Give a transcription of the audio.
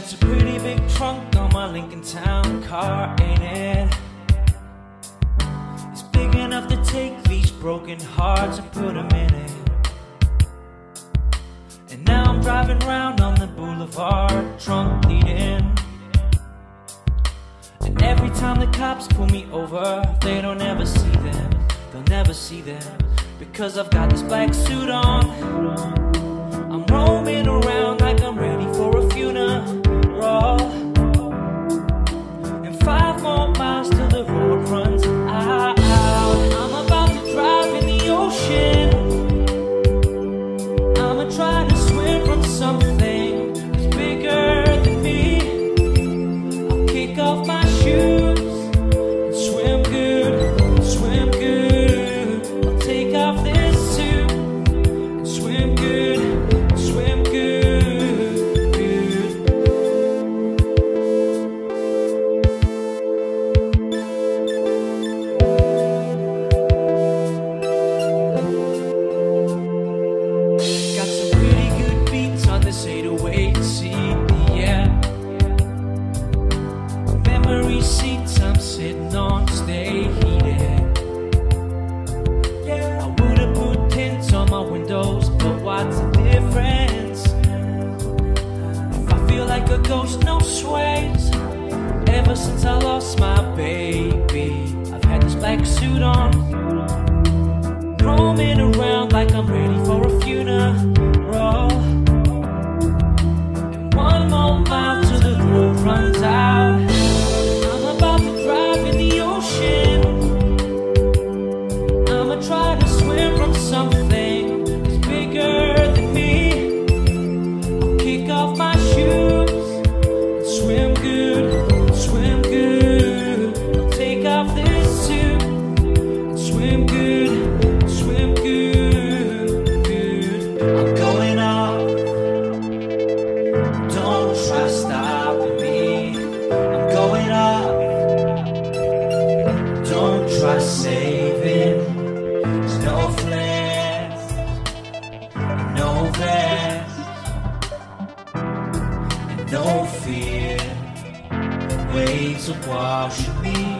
That's a pretty big trunk on my Lincoln Town car, ain't it? It's big enough to take these broken hearts and put them in it. And now I'm driving round on the boulevard, trunk leading. And every time the cops pull me over, they don't ever see them. They'll never see them, because I've got this black suit on. I'm roaming around like I'm ready for a funeral. And 5 more miles till the road runs out. I'm about to drive in the ocean. I'ma try to swim from something that's bigger than me. I'll kick off my shoes and swim good, swim good. I'll take off this suit and swim good. Seats I'm sitting on stay heated. Yeah. I would've put tints on my windows, but what's the difference? If I feel like a ghost, no sways. Ever since I lost my baby, I've had this black suit on, roaming around like I'm ready for a funeral. And 1 more mile till the road runs out. Try to swim from something that's bigger than me. I'll kick off my shoes and swim good, swim good. I'll take off this suit and swim good, swim good, good. I'm going up, don't try stopping me. I'm going up, don't try saving. No flex, no vest, and no fear. Waves will wash me.